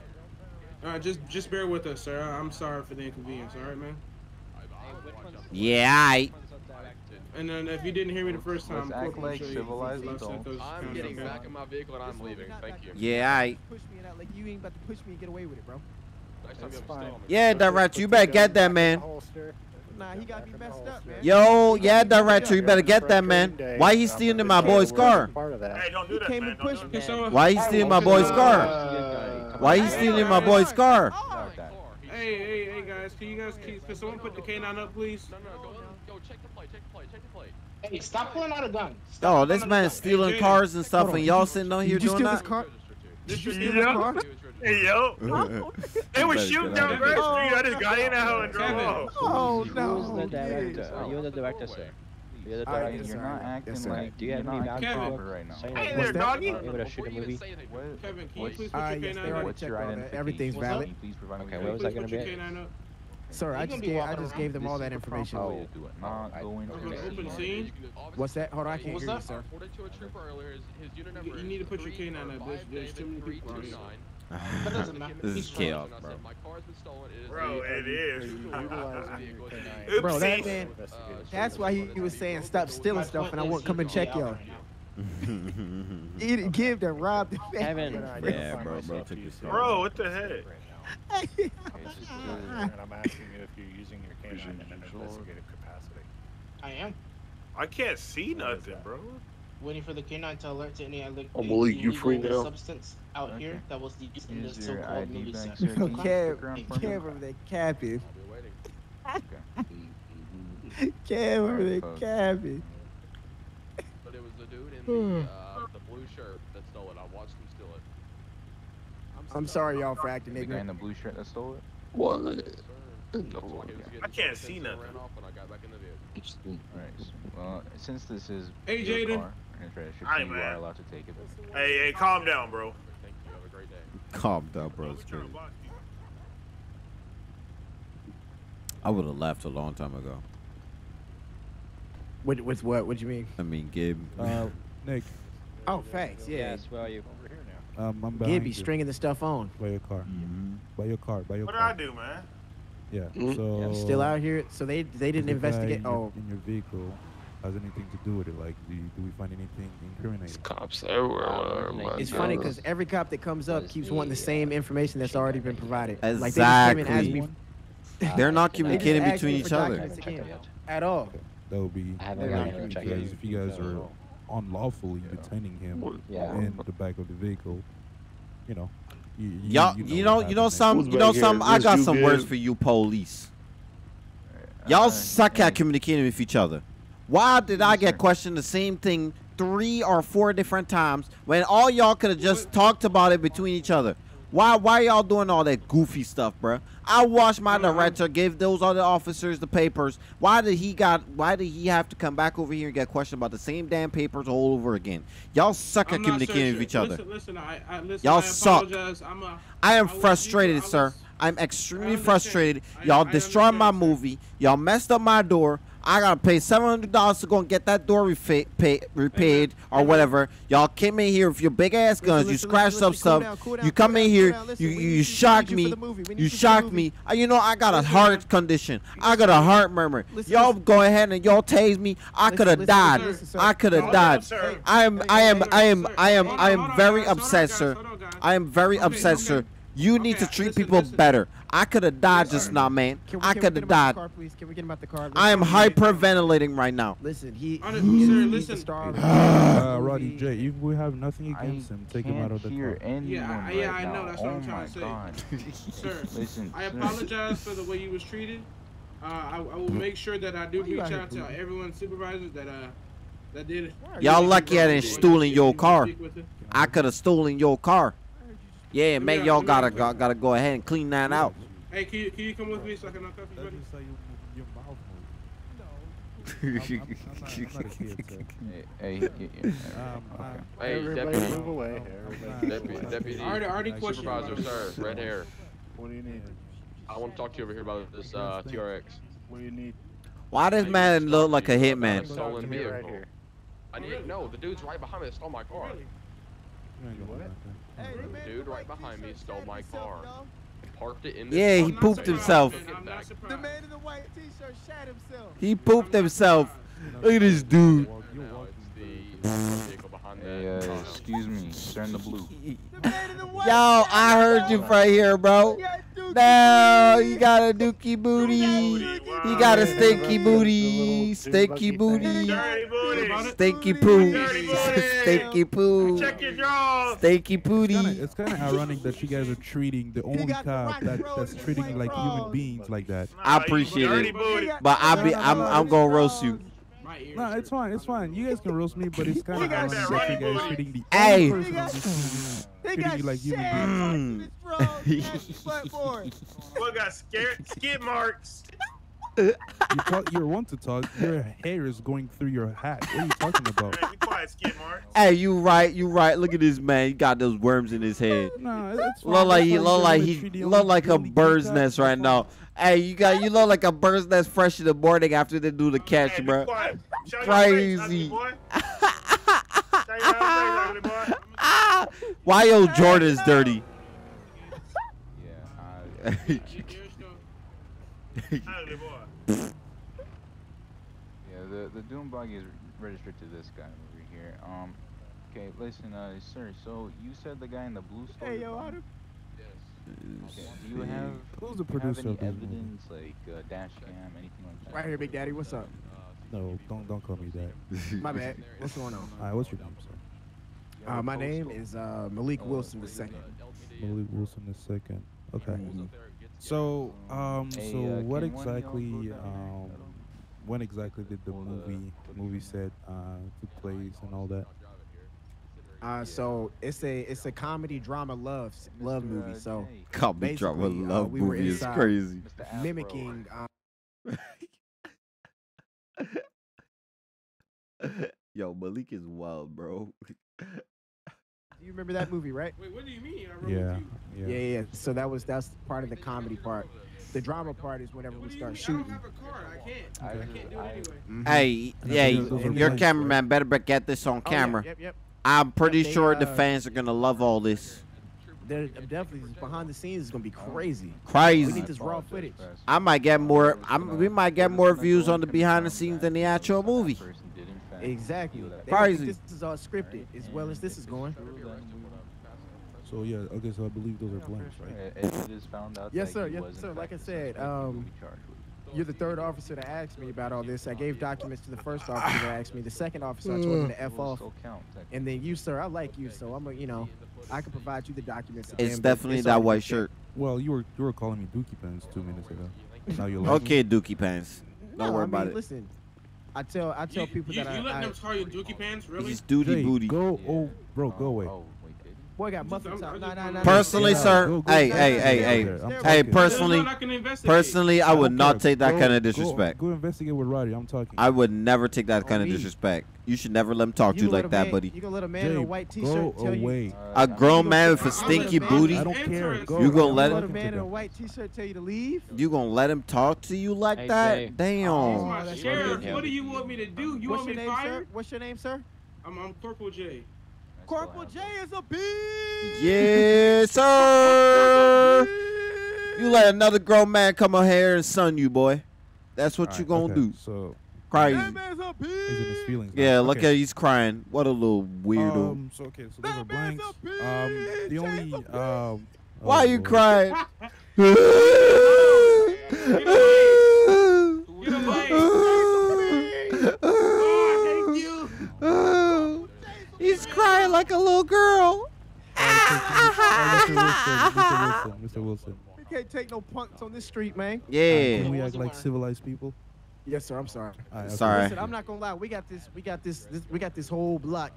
Uh, just, just bear with us, sir. I'm sorry for the inconvenience. All right, man. Yeah. I... And then if you didn't hear me the first time, act like civilized adults. I'm getting back in my vehicle and I'm leaving. Thank you. Yeah. I... You ain't about to push me and get away with it, bro. Yeah, director, you better get that, man. Nah, he got me messed up, man. Yo, yeah, director, you better get that, man. Why he stealing my boy's car? Hey, don't do that, man. Don't do that. Why he stealing my boy's car? Uh, Why he's stealing my boy's car? Hey, hey, hey, guys! Can you guys keep? Can someone put the canine up, please? No, no, go, go, check the play, check the play, check the play. Hey, stop pulling out a gun. No, this man is stealing cars and stuff, and y'all sitting on here doing that. Did you steal this car? Hey, yo! They were shooting down Grove Street. I just got in out and drove off. Oh no! Who's the director? Are you the director, sir? You're not acting like you have any back proper right now. Hey there, doggy. Kevin, can you please put your canine up? Everything's valid. Okay, what was I gonna be? Sir, I just gave I just gave them all that information. Oh, not going to. What's that? Hold on, I can't hear you, sir. You need to put your canine up. There's too many people on here. This is chaos, bro. Bro, it is. Bro, that man, that's why he, he was saying stop stealing stuff and I won't come and check y'all. He didn't give them, robbed them. Yeah, bro, bro. Bro, what the heck? I'm asking you if you're using your canine in an investigative capacity. I am. I can't see nothing, bro. Waiting for the canine to alert to any illegal substance out okay. here that was used in the so-called movie set. Can't remember that cappy. Can't remember that cappy. But it was the dude in the, uh, the blue shirt that stole it. I watched him steal it. I'm, I'm sorry y'all for acting ignorant. The guy in the blue shirt that stole it? What? No, I can't see nothing. Alright, well, since this is hey, Jaden. Hey, man. You are allowed to take it. Hey, hey, calm down, bro. Thank you. Have a great day. Calm down, bro. I would have left a long time ago. With, with what? What do you mean? I mean, Gib. Uh, Nick. Oh, thanks. Yeah. Yes, well, you over here now. Um, I'm Gib, be stringing the stuff on. Buy your car. Mm-hmm. Buy your car. Buy your what car. What do I do, man? Yeah, so... I'm still out here, so they they didn't investigate... Oh. ...in your vehicle has anything to do with it, like, do, you, do we find anything incriminating? There's cops everywhere. Oh, it's funny, because every cop that comes up keeps wanting the same information that's already been provided. Exactly. Like, they me, they're not communicating they between each other. At all. Okay. That would be... I haven't like, if, you guys, if you guys are unlawfully yeah. detaining him yeah. in the back of the vehicle, you know... Y'all, you, you, you know, you know some, you know some. I got some words for you, police. Y'all suck at communicating with each other. Why did I get questioned the same thing three or four different times when all y'all could have just talked about it between each other? Why, why y'all doing all that goofy stuff, bro? I watched my director give those other officers the papers. Why did he got? Why did he have to come back over here and get questioned about the same damn papers all over again? Y'all suck at communicating with each other. Listen, listen, I, I, listen, y'all suck. I'm a, I am I frustrated, you, I was, sir. I'm extremely frustrated. Y'all destroyed my movie. Y'all messed up my door. I gotta pay seven hundred dollars to go and get that door refa pay, repaired or whatever. Y'all came in here with your big ass guns. Listen, you scratched listen, listen, up listen, stuff. Cool down, you come down, in here. Down, listen, you you, you shocked me. You, you shocked me. Uh, you know I got a heart condition. I got a heart murmur. Y'all go ahead and y'all tase me. I could have died. Listen, sir, I could have died. On, I am. I am. I am. I am. I am very upset, sir. I am very upset, sir. You okay, need to treat listen, people listen. better. I could have died yes, just now, man. Can we, I could have died. Car, please? Can we get him out the car? Listen, I am hyperventilating right now. Listen, he. Honestly, he sir, listen. The star uh, Roddy J, if we have nothing against I him, take him out of the car. Yeah, I, right yeah, I know. That's oh what I'm trying God. to say. Sir, listen. I apologize for the way you was treated. Uh, I, I will make sure that I do Why reach out to everyone's supervisors that uh that did. Y'all lucky I didn't stolen your car. I could have stolen your car. Yeah, man, y'all gotta go, gotta go ahead and clean that out. Hey, can you, can you come with me so I can uncuff you, buddy? No. Hey, hey, hey, deputy, move away. Deputy, deputy, already supervisor, sir, right here. What do you need? I want to talk to you over here about this uh, T R X. What do you need? Why does man look like a hitman? Stolen vehicle. I need no. The dude's right behind me. Stole my car. What? Hey, the dude right behind me stole my car. Parked it in the yeah, he pooped himself. The man in the white t-shirt shat himself. He pooped himself. Look at this dude. Now it's the vehicle behind that. Hey, uh, excuse me. Turn the blue. Yo, I heard you right here, bro. Now you got a dookie booty. He got a stinky booty. Stinky booty. Stinky poo. Stinky poo. Stinky booty. It's kind of ironic that you guys are treating the only cop that, that's treating like human beings like that. I appreciate it, but I be I'm I'm gonna roast you. No, it's fine. It's fine. You guys can roast me, but it's kind of ironic that you guys treating the only person that's treating you like human beings. What got scared? Skid marks. You thought you want to talk. Your hair is going through your hat. What are you talking about? Hey, you quiet, skid marks. Hey, you right, you right. Look at this man. He got those worms in his head. No, that's look like he look like he look like a bird's nest right now. Hey, you got you look like a bird's nest fresh in the morning after they do the catch, hey, bro. Crazy. Why your Jordan's dirty? Yeah. I, yeah, the the doom buggy is registered to this guy over here. Um, okay, listen, uh, sir. So you said the guy in the blue store. Hey, yo, Adam. Yes. Okay. Do you have? Who's the producer? Have any evidence, like uh, dash cam, anything like that? Right here, Big Daddy. What's up? No, don't don't call me that. My bad. What's going on? All right, what's your name, sir? Uh, my name is uh Malik Wilson the second. Malik Wilson the second. Okay. Mm-hmm. So, um, hey, so uh, what exactly, um, when exactly did the movie, movie set, uh, took place and all that? Uh, so it's a, it's a comedy drama love, love movie. So comedy drama love uh, we movie is crazy. Mimicking. Um, Yo, Malik is wild, bro. You remember that movie, right? Wait, what do you mean? I yeah, yeah, yeah, yeah. So that was that's part of the comedy part. The drama part is whenever we start shooting. I don't have a car. I can't. I can't do it anyway. Mm-hmm. Hey, yeah, your cameraman better get this on camera. Oh, yep, yep, yep. I'm pretty they, sure uh, the fans are gonna love all this. They're definitely behind the scenes is gonna be crazy. Crazy. We need this raw footage. I might get more. I'm, we might get more views on the behind the scenes than the actual movie. Exactly. Crazy. This is all scripted as well as this is going. So yeah, okay. So I believe those are blanks, right? Yes, sir. Yes, sir. Like I said, um, you're the third officer to ask me about all this. I gave documents to the first officer to ask me. The second officer, I told him to F off. And then you, sir, I like you, so I'm, a, you know, I can provide you the documents. It's definitely that white shirt. Well, you were you were calling me Dookie Pants two minutes ago. Now you're like okay, Dookie Pants. Don't worry about it. Listen. I tell I tell you, people you, that you I. You letting them call you Dookie Pants, really? He's Duty Jay, Booty. Go, oh, bro, go away. Oh, oh, wait, Boy got muffins out. Nah, nah, nah, personally, nah, sir. Go, go, hey, go, hey, go, hey, go, hey, go, hey. Hey, personally, I personally, I would I not take that go, kind of disrespect. Go, go investigate with Roddy. I'm talking. I would never take that kind of disrespect. You should never let him talk you to you like that, man, buddy. You gonna let a man Jay, in a white t-shirt tell away. you? A grown man with a stinky booty. I don't care. You gonna let a man in a white t-shirt tell you to leave? You gonna let him talk to you like that? Damn. Sheriff, what do you want me to do? You want me fired? What's your name, sir? I'm, I'm Corporal J. Corporal J is a bitch. Yes, sir. You let another grown man come on here and son you, boy. That's what right, you gonna okay. do. So crazy. That man's a bitch. Yeah, look okay. at he's crying. What a little weirdo. Um, so okay, so those that are blanks. Um, the only um. Oh, why are you boy. crying? He's crying like a little girl. Mister Wilson. We can't take no punks on this street, man. Yeah. Uh, we act like civilized people. Yes, sir. I'm sorry. Right, okay. Sorry. Listen, I'm not gonna lie. We got this. We got this. this we got this whole block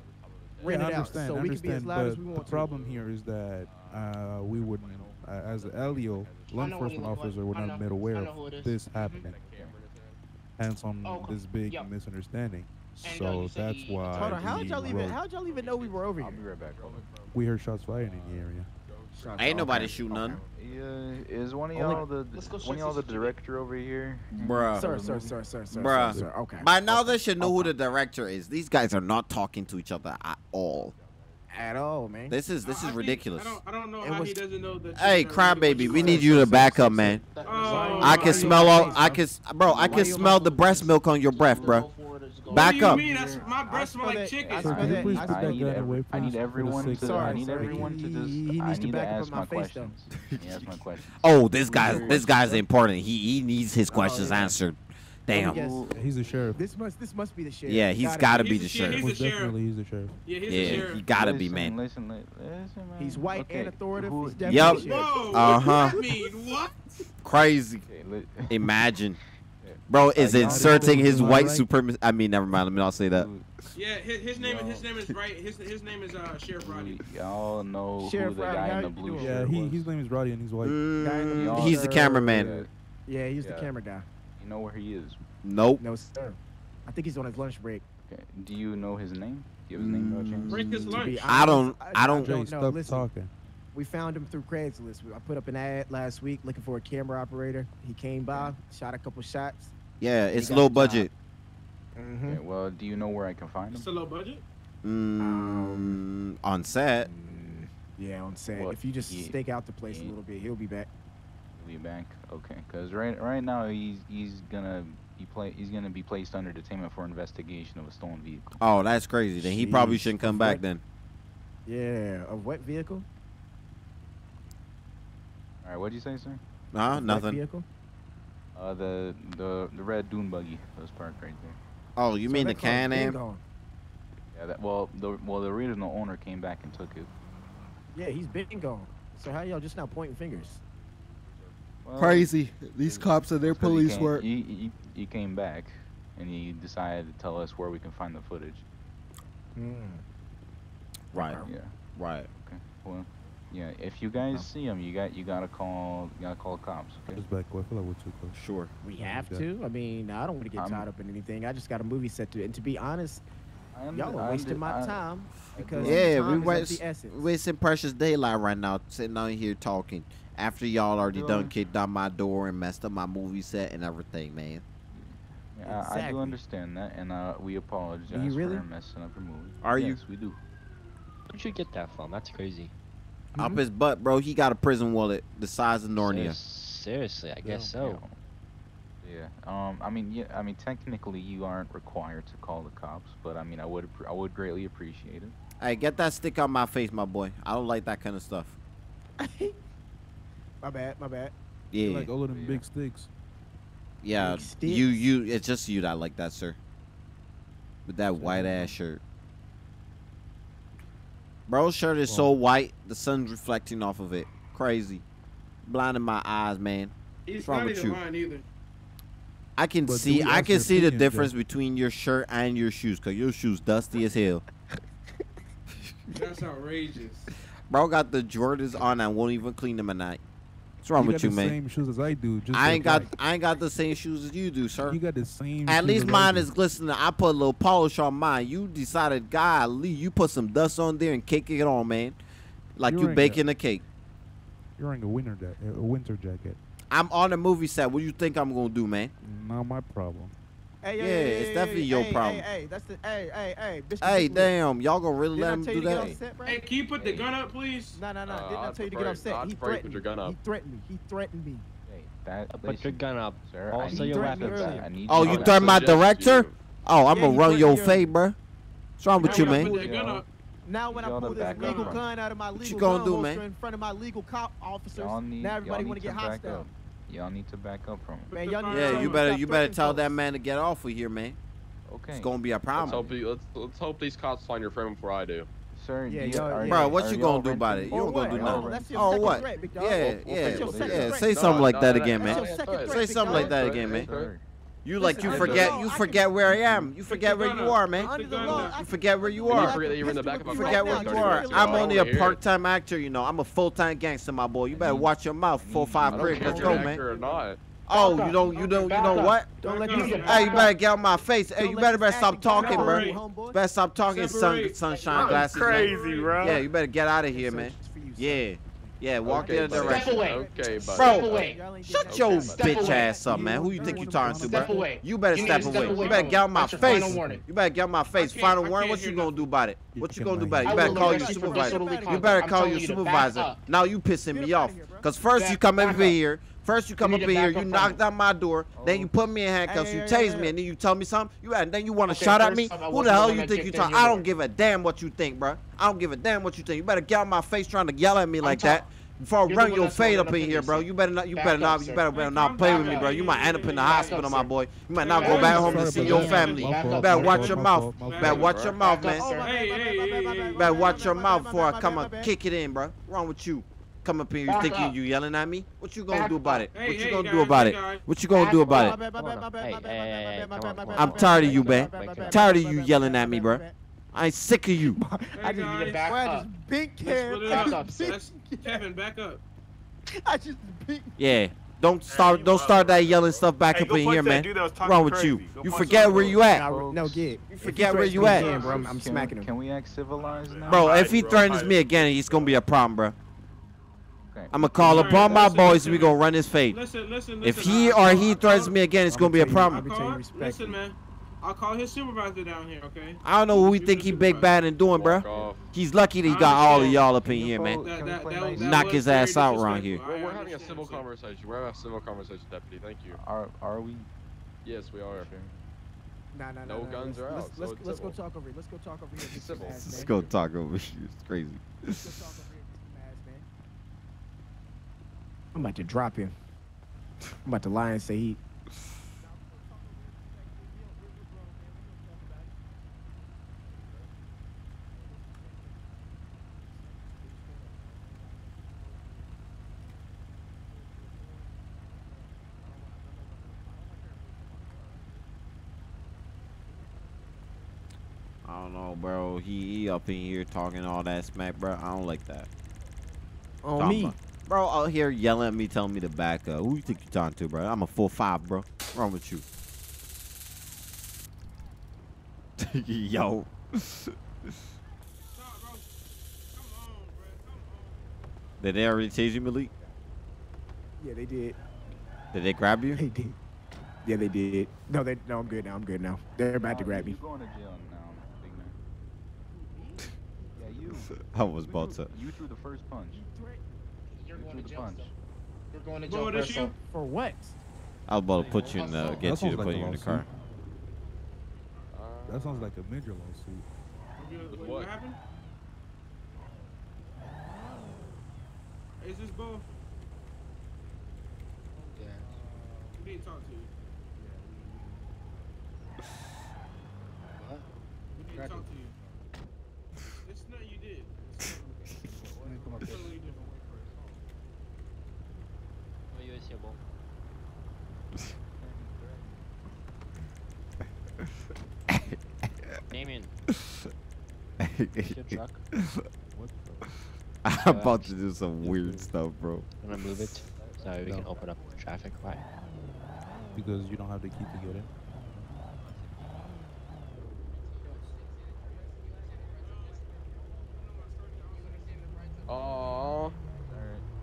rented yeah, out, so we can be as loud as we want. The problem to. here is that uh, we wouldn't, uh, as an L E O, law enforcement officer, we're not made aware of this happening. Hence on oh, this big yep. misunderstanding. So that's why. Hold on, how did y'all even? How did y'all even know we were over here? I'll be right back. We heard shots fired in the area. Shots Ain't nobody shooting none. Yeah, is one of y'all the one of y'all the director over here? Bruh. Sir, sir, sir, sir, sir. Bruh. Sir, sir. Okay. By now they should know okay. who the director is. These guys are not talking to each other at all. At all, man. This is this is I ridiculous. Think, I, don't, I don't know how he doesn't know that. Hey, crybaby, we need you to back up, man. Oh, I can smell all. I can, bro. I can smell the breast milk on your breath, bro. Back up. My breasts smell like chicken. I need everyone to. I need everyone to just. He needs to back up my questions. Oh, this guy. This guy's important. He he needs his questions answered. Damn. He's a sheriff. This must. This must be the sheriff. Yeah, he's got to be the sheriff. He's the sheriff. He's the sheriff. Yeah, yeah, he got to be, man. Listen, listen, listen, man. He's white and authoritative. Yep. Uh huh. What? Crazy. Imagine. Bro is like, inserting his white right? supremacy. I mean, never mind. Let me not say that. Yeah, his, his name is his name is right. His his name is uh Sheriff Roddy. Y'all know Sheriff who the Roddy, guy in the blue shirt. Yeah, he, his name is Roddy and he's white. Mm, the he's the cameraman. Yeah, yeah he's yeah. the camera guy. You know where he is? Nope. No sir. I think he's on his lunch break. Okay. Do you know his name? Do you have his name? Mm, no break his lunch. I don't. I don't. I don't know. Listen. Talking. We found him through Craigslist. I put up an ad last week looking for a camera operator. He came by, shot a couple shots. Yeah, it's low budget. Mm-hmm. Okay, well, do you know where I can find him? It's a low budget? Mm, um, on set. Mm, yeah, on set. Well, if you just yeah, stake out the place yeah, a little bit, he'll be back. He'll be back. Okay, because right right now he's he's gonna be play he's gonna be placed under detainment for investigation of a stolen vehicle. Oh, that's crazy. Then Jeez. he probably shouldn't come back then. Yeah, a what vehicle? All right, what'd you say, sir? Nah, nothing. Vehicle? Uh, the the the red dune buggy that was parked right there. Oh, you so mean the Can-Am? Yeah, that. Well, the well the original owner came back and took it. Yeah, he's been gone. So how y'all just now pointing fingers? Well, crazy. These cops are their police he came, work. He, he he came back, and he decided to tell us where we can find the footage. Mm. Right. Yeah. Right. Okay. Well. Yeah, if you guys no. see him, you got you gotta call you gotta call cops. Okay? Back. I feel like we're too close. Sure. We have yeah. to. I mean, I don't want to get I'm, tied up in anything. I just got a movie set to, and to be honest, y'all are wasting my I, time because yeah, time we waste, wasting precious daylight right now, sitting out here talking after y'all already do done I, kicked out my door and messed up my movie set and everything, man. Yeah, exactly. I, I do understand that, and uh, we apologize you really? for messing up your movie. Are yes, you? Yes, we do. Where'd you get that from? That's crazy. Mm-hmm. Up his butt, bro. He got a prison wallet the size of Narnia. Seriously, I guess yeah. so. Yeah. Um. I mean, yeah. I mean, technically, you aren't required to call the cops, but I mean, I would, I would greatly appreciate it. Hey, get that stick out my face, my boy. I don't like that kind of stuff. my bad. My bad. Yeah. You like all of them yeah. big sticks. Yeah. Big sticks? You, you. It's just you that like that, sir. With that white ass shirt. Bro's shirt is so white, the sun's reflecting off of it. Crazy. Blinding my eyes, man. What's wrong with you? I can see I can see the difference between your shirt and your shoes, because your shoes dusty as hell. That's outrageous. Bro got the Jordans on and won't even clean them at night. What's wrong you with you, man? Same shoes as I do. Just I ain't got black. I ain't got the same shoes as you do, sir. You got the same. At shoes least mine is glistening. I put a little polish on mine. You decided, golly, you put some dust on there and cake it on, man, like you're you baking a, a cake. You're wearing a winter jacket. A winter jacket. I'm on a movie set. What do you think I'm gonna do, man? Not my problem. Hey, yeah, hey, it's definitely hey, your hey, problem. Hey, hey, that's the, hey, hey, hey. Bitch, hey, damn, y'all gonna really didn't let him do that? Upset, hey, can you put hey. the gun up, please? No, no, no. Didn't I tell you to get upset? I'll he threatened me. Your gun up. He threatened me. He threatened me. Hey, that, put your gun up, sir. Also, your weapons. Oh, you threatened my director? Oh, I'm yeah, gonna run your face, bro. What's wrong with you, man? Now when I pull this legal gun out of my legal gun holster in front of my legal cop officers, now everybody wanna get hostile. Y'all need to back up from him. Man, yeah, you better you better tell that man to get off of here, man. Okay. It's gonna be a problem. Let's hope, he, let's, let's hope these cops find your friend before I do. Sir, yeah, you, are, bro, what you gonna do about it? You don't gonna do nothing. Oh, what? Yeah, yeah, yeah. Say something like that again, man. Say something like that again, man. You like you forget you forget where I am. You forget where you are, man. You forget where you are. You forget where you are. I'm only a part-time actor, you know. I'm a full-time gangster, my boy. You better watch your mouth. Four five prick. Let's go, man. Oh, you don't you don't you know what? Hey, you better get out my face. Hey, you better better stop talking, bro. Better stop talking, sun sunshine glasses. Crazy, bro. Yeah, you better get out of here, man. Yeah. Yeah, walk okay, in the direction. Step away. Okay, buddy. Bro, step away. Shut your step bitch away. ass up, man. Who you think you talking to, bro? Step away. You better you step, step away. away. You better get out my face. You better get out my face. Final warning. What you gonna do about it? What you gonna do about it? You better call your supervisor. You better call your supervisor. Now you pissing me off. Cause first you come over here. First you come you up in here, you knocked down my door, oh. then you put me in handcuffs, hey, you tased yeah, yeah. me, and then you tell me something, you and then you want to okay, shout at me? Who the hell you think you talking? I don't give a damn what you think, bro. I don't give a damn what you think. You better get out my face trying to yell at me like that. Before I run your fade up in here, bro. You better not, you better not, you better better not play with me, bro. You might end up in the hospital, my boy. You might not go back home to see your family. You better watch your mouth. Better watch your mouth, man. Better watch your mouth before I come and kick it in, bro. What's wrong with you? Come up here, you thinking up. you yelling at me? What you gonna do about it? What you gonna do about it? What you gonna do about it? I'm tired of you, man. Tired of you yelling at me, bro. I ain't sick of you. I just need to back up. Big Kevin, back up. I just yeah. Don't start. Don't start that yelling stuff back hey, up in here, man. What's wrong with you? Go you forget where you at. Nah, no, get. You forget where you at. Again, bro, I'm, I'm smacking him. Can we act civilized now? Bro, if he threatens me again, it's gonna be a problem, bro. I'm gonna call right, upon my listen, boys. We gonna run his fade. Listen, listen, listen, if he or he threatens me again, it's gonna be a problem. Call, listen, man. I'll call his supervisor down here, okay? I don't know what we you think he big bad and doing, bro. He's lucky that he got all of y'all up in here, man. That, that, that, that, that knock his ass out around here. Well, we're having a civil conversation. We're having a civil conversation, deputy. Thank you. Are are we? Yes, we are. Nah, nah, no nah, guns nah. are let's, out. Let's, so let's go talk over here. Let's go talk over here. Let's go talk over here. It's crazy. I'm about to drop him. I'm about to lie and say he. I don't know, bro. He up in here talking all that smack, bro. I don't like that. On me. Bro, out here yelling at me, telling me to back up. Who you think you talking to, bro? I'm a full five, bro. What's wrong with you? Yo. Did they already tase you, Malik? Yeah, they did. Did they grab you? They did. Yeah, they did. No, they. No, I'm good now. I'm good now. They're about no, to grab me. Going to jail now, big man. Yeah, you. I was about to. You threw the first punch. You're going to jail, You're going to jail Lord, you? for what? I was about to put you in the, get that you to put like you in the car. Uh, that sounds like a major lawsuit. What, what happened? Is this both? Yeah. We didn't talk to you. Yeah. What? We didn't talk to you. It's nothing you did. It's nothing you did. Damien. What's your truck? What the? I'm about to do some weird stuff, bro. I'm gonna move it so we no. can open up the traffic. Why? Because you don't have the key to get in. Aww.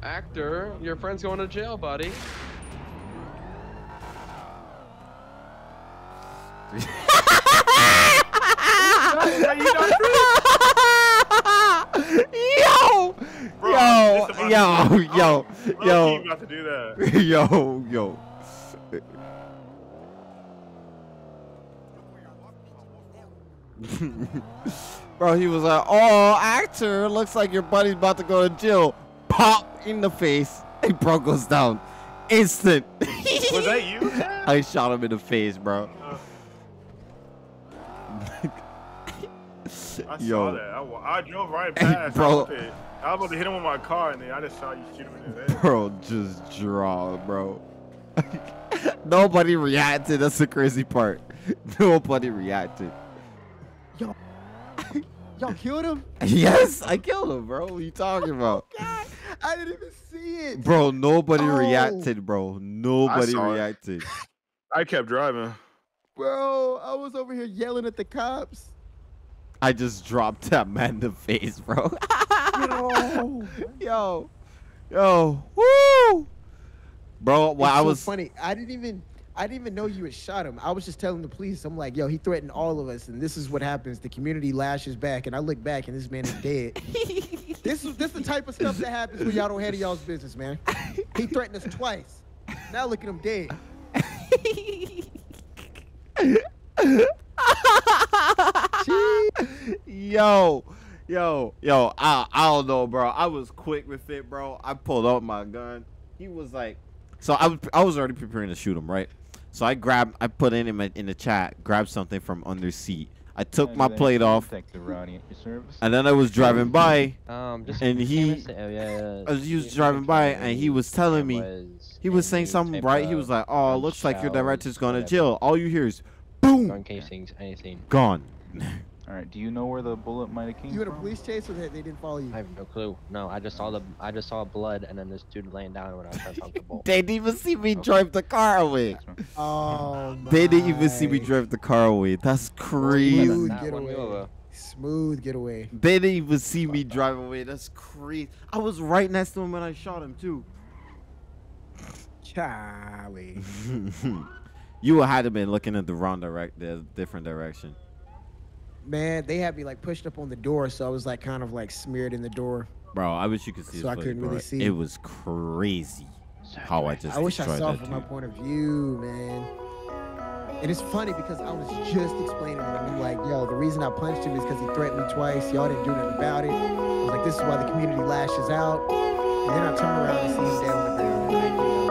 Actor, your friend's going to jail, buddy. Yo! Bro, yo, yo, yo, yo, yo, got to do that. yo, yo. Bro, he was like, "Oh, actor, looks like your buddy's about to go to jail." Pop in the face, and bro goes down, instant. Was that you? I shot him in the face, bro. I Yo. saw that. I, I drove right past. Bro. I was about to hit him with my car, and then I just saw you shoot him in his head. Bro, just draw, bro. Nobody reacted. That's the crazy part. Nobody reacted. Yo. Y'all killed him? Yes, I killed him, bro. What are you talking about? Oh, God. I didn't even see it. Bro, nobody oh. reacted, bro. Nobody I reacted. It. I kept driving. Bro, I was over here yelling at the cops. I just dropped that man in the face, bro. Yo. Yo. Yo. Woo. Bro, well, I was so funny. I didn't even I didn't even know you had shot him. I was just telling the police. I'm like, yo, he threatened all of us, and this is what happens. The community lashes back, and I look back and this man is dead. This is this the type of stuff that happens when y'all don't handle y'all's business, man. He threatened us twice. Now look at him dead. Yo, yo, yo, I, I don't know, bro. I was quick with it, bro. I pulled out my gun. He was like, so I was, I was already preparing to shoot him, right? So I grabbed, I put in in, my, in the chat, grabbed something from under seat. I took my plate off, and then I was driving by, um, just and he, I was, was driving by, and he was telling me, he was saying something, right? He was like, oh, looks like your director's going to jail. All you hear is, boom. Gun casings, anything. Gone. All right. Do you know where the bullet might have came from? You had a police chase, or they didn't follow you? I have no clue. No, I just saw the I just saw blood, and then this dude laying down when I tried to pump the bullet. They didn't even see me okay. drive the car away. Oh, my. They didn't even see me drive the car away. That's crazy. Smooth getaway. Smooth getaway. They didn't even see me drive away. That's crazy. I was right next to him when I shot him too. Charlie. You had to been looking at the wrong direct, the different direction. Man, they had me like pushed up on the door, so I was like kind of like smeared in the door. Bro, I wish you could see. So I couldn't really see. It was crazy how I just. I wish I saw from my point of view, man. And it's funny because I was just explaining to him, like, yo, the reason I punched him is because he threatened me twice. Y'all didn't do nothing about it. I was like, this is why the community lashes out. And then I turn around and see him down on the ground.